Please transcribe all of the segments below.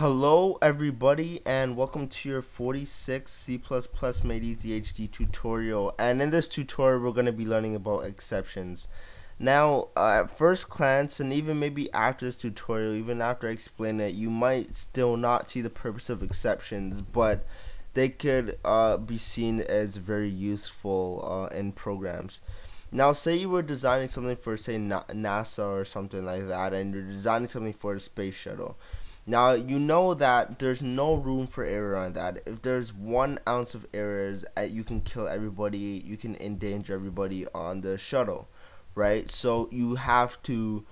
Hello everybody, and welcome to your 46th C++ Made Easy HD tutorial. And in this tutorial we're going to be learning about exceptions. Now at first glance, and even maybe after this tutorial, even after I explain it, you might still not see the purpose of exceptions, but they could be seen as very useful in programs. Now say you were designing something for, say, NASA or something like that, and you're designing something for the space shuttle. Now, you know that there's no room for error on that. If there's 1 ounce of errors, you can kill everybody, you can endanger everybody on the shuttle, right? So you have to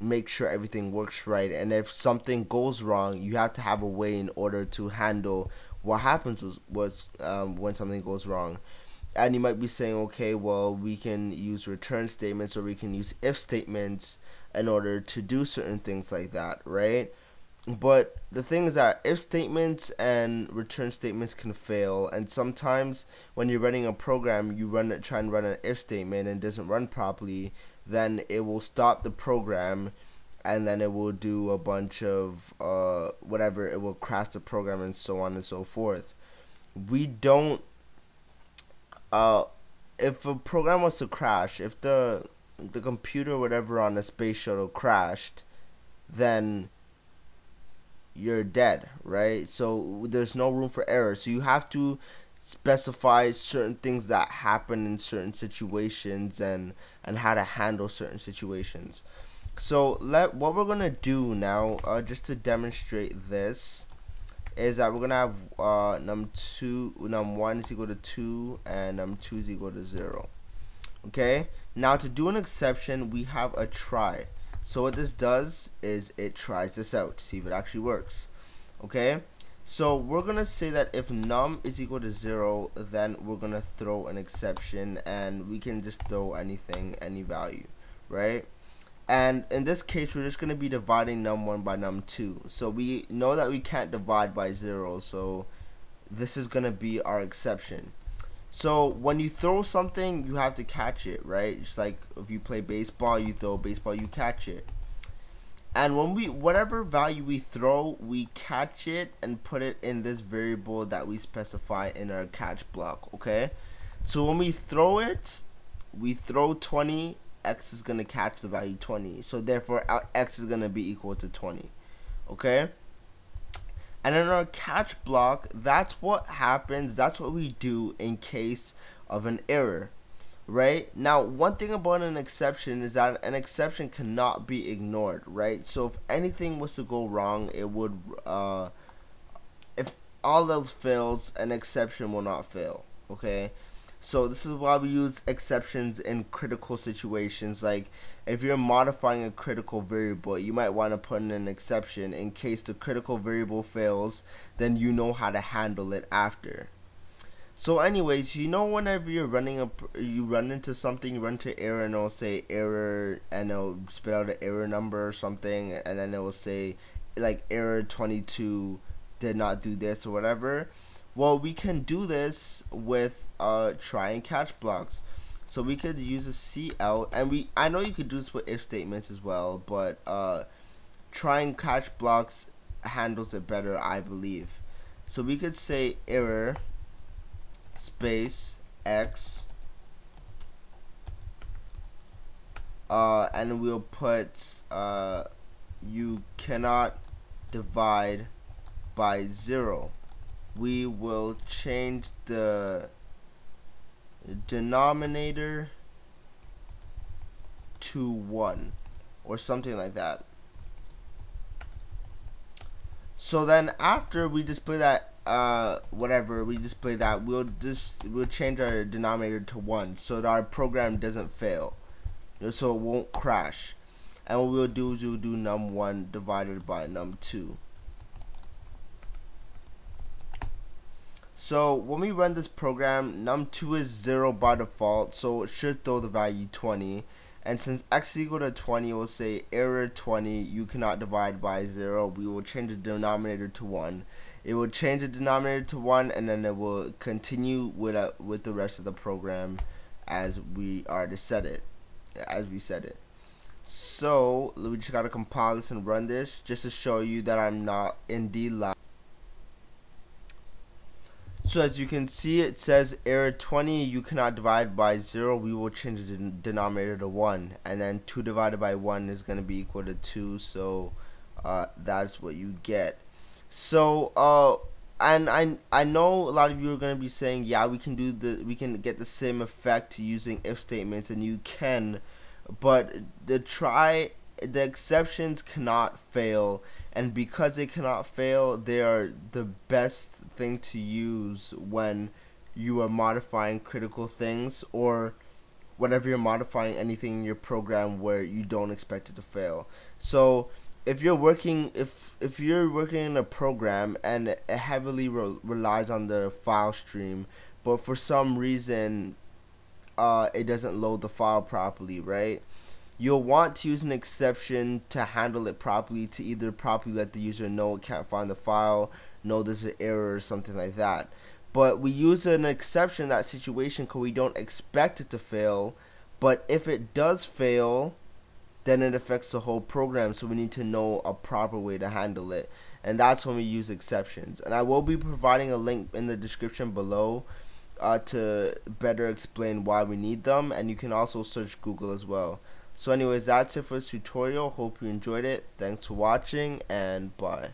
make sure everything works right, and if something goes wrong, you have to have a way in order to handle what happens when something goes wrong. And you might be saying, okay, well, we can use return statements or we can use if statements in order to do certain things like that, right? But the thing is that if statements and return statements can fail, and sometimes when you're running a program, you try and run an if statement and it doesn't run properly, then it will stop the program, and then it will do a bunch of whatever, it will crash the program and so on and so forth. We don't if a program was to crash, if the computer or whatever on the space shuttle crashed, then you're dead, right? So there's no room for error, so you have to specify certain things that happen in certain situations and how to handle certain situations. So what we're gonna do now, just to demonstrate this, is that we're gonna have num1 is equal to 2 and num2 is equal to 0. Okay, now to do an exception we have a try. So what this does is it tries this out to see if it actually works. Okay, so we're gonna say that if num is equal to 0, then we're gonna throw an exception, and we can just throw anything, any value, right? And in this case we're just gonna be dividing num1 by num2. So we know that we can't divide by 0, so this is gonna be our exception. So when you throw something, you have to catch it, right? Just like if you play baseball, you throw baseball, you catch it. And when whatever value we throw, we catch it and put it in this variable that we specify in our catch block, okay? So when we throw it, we throw 20, x is gonna catch the value 20. So therefore x is gonna be equal to 20, okay? And in our catch block, that's what happens, that's what we do in case of an error, right? Now, one thing about an exception is that an exception cannot be ignored, right? So if anything was to go wrong, it would, if all else fails, an exception will not fail, okay? So this is why we use exceptions in critical situations. Like if you're modifying a critical variable, you might want to put in an exception in case the critical variable fails, then you know how to handle it after. So anyways, you know, whenever you're running you run into error, and it'll say error, and it'll spit out an error number or something, and then it will say like error 22 did not do this or whatever. Well, we can do this with try and catch blocks. So we could use a CL, and I know you could do this with if statements as well, but try and catch blocks handles it better, I believe. So we could say error space x, and we'll put you cannot divide by 0. We will change the denominator to 1 or something like that. So then after we display that we'll change our denominator to 1 so that our program doesn't fail, so it won't crash. And what we'll do is we'll do num1 divided by num2. So when we run this program, num2 is 0 by default, so it should throw the value 20. And since x is equal to 20, we'll say error 20, you cannot divide by 0. We will change the denominator to 1. It will change the denominator to 1, and then it will continue with the rest of the program as we set it. So we just gotta compile this and run this just to show you that I'm not indeed live. So as you can see, it says error 20, you cannot divide by 0. We will change the denominator to 1, and then 2 divided by 1 is going to be equal to 2. So that's what you get. So and I know a lot of you are going to be saying, yeah, we can get the same effect using if statements, and you can, but the exceptions cannot fail, and because they cannot fail, they are the best thing to use when you are modifying critical things or whatever you're modifying, anything in your program where you don't expect it to fail. So if you're working in a program and it heavily relies on the file stream, but for some reason it doesn't load the file properly, right? You'll want to use an exception to handle it properly, to either properly let the user know it can't find the file, know there's an error or something like that. But we use an exception in that situation because we don't expect it to fail, but if it does fail, then it affects the whole program, so we need to know a proper way to handle it, and that's when we use exceptions. And I will be providing a link in the description below to better explain why we need them, and you can also search Google as well. So anyways, that's it for this tutorial. Hope you enjoyed it. Thanks for watching, and bye.